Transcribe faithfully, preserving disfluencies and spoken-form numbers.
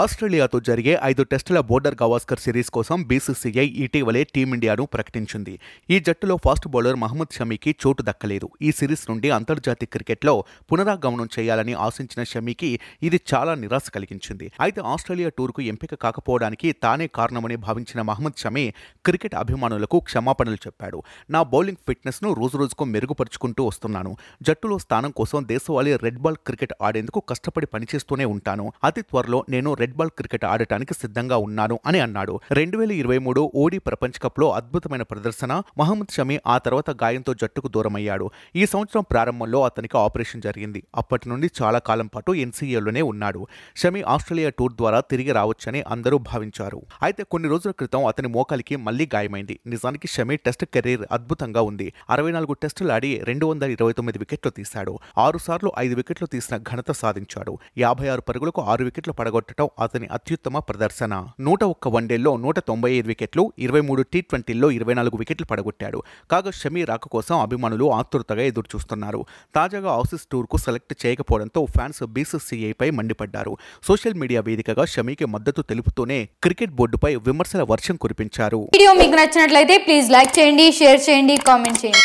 Australia తో జరిగే ఐదు టెస్టుల బోర్డర్ గవాస్కర్ సిరీస్ కోసం బీసీసీఐ ఇటీవలే టీమిండియాను ప్రకటించింది. ఈ జట్టులో ఫాస్ట్ బౌలర్ మహమ్మద్ షమీకి చోటు దక్కలేదు. ఈ సిరీస్ నుండి అంతర్జాతీయ క్రికెట్లో పునరాగమనం చేయాలని ఆశించిన షమీకి ఇది చాలా నిరాశ కలిగించింది. అయితే ఆస్ట్రేలియా టూర్కు ఎంపిక కాకపోవడానికి తానే కారణమని భావించిన మహమ్మద్ షమీ క్రికెట్ అభిమానులకు క్షమాపణలు చెప్పాడు. నా బౌలింగ్ ఫిట్నెస్ను రోజురోజుకు మెరుగుపరుచుకుంటూ వస్తున్నాను. జట్టులో స్థానం కోసం దేశవాళీ రెడ్ బాల్ క్రికెట్ ఆడేందుకు కష్టపడి పనిచేస్తూనే ఉంటాను. అతి త్వరలో నేను రెడ్ బాల్ క్రికెట్ ఆడటానికి సిద్ధంగా ఉన్నాను అని అన్నాడు. రెండు వేల ఇరవై మూడు ఓడి ప్రపంచ కప్ లో అద్భుతమైన ప్రదర్శన మహమ్మద్ షమీ ఆ తర్వాత గాయంతో జట్టుకు దూరమయ్యాడు. ఈ సంవత్సరం ప్రారంభంలో అతనికి ఆపరేషన్ జరిగింది. అప్పటి నుండి చాలా కాలం పాటు ఎన్సీఏలోనే ఉన్నాడు. షమీ ఆస్ట్రేలియా టూర్ ద్వారా తిరిగి రావచ్చని అందరూ భావించారు. అయితే కొన్ని రోజుల క్రితం అతని మోకాలికి మళ్లీ గాయమైంది. నిజానికి షమీ టెస్ట్ కెరీర్ అద్భుతంగా ఉంది. అరవై నాలుగు టెస్టులు ఆడి రెండు వందల ఇరవై తొమ్మిది వికెట్లు తీశాడు. ఆరు సార్లు ఐదు వికెట్లు తీసిన ఘనత సాధించాడు. యాభై ఆరు పరుగులకు ఆరు వికెట్లు పడగొట్టడం అతని అత్యుత్తమ ప్రదర్శన. నూట ఒక్క వన్డేల్లో నూట తొంభై ఐదు వికెట్లు, ఇరవై మూడు టీ ట్వంటీల్లో ఇరవై నాలుగు వికెట్లు పడగొట్టాడు. కాగా షమీ రాక కోసం అభిమానులు ఆతృతగా ఎదురుచూస్తున్నారు. తాజాగా ఆసీస్ టూర్కు సెలెక్ట్ చేయకపోవడంతో ఫ్యాన్స్ బీసీసీఐపై మండిపడ్డారు. సోషల్ మీడియా వేదికగా షమీకి మద్దతు తెలుపుతూనే క్రికెట్ బోర్డుపై విమర్శల వర్షం కురిపించారు. వీడియో మీకు నచ్చినట్లయితే ప్లీజ్ లైక్ చేయండి, షేర్ చేయండి, కామెంట్ చేయండి.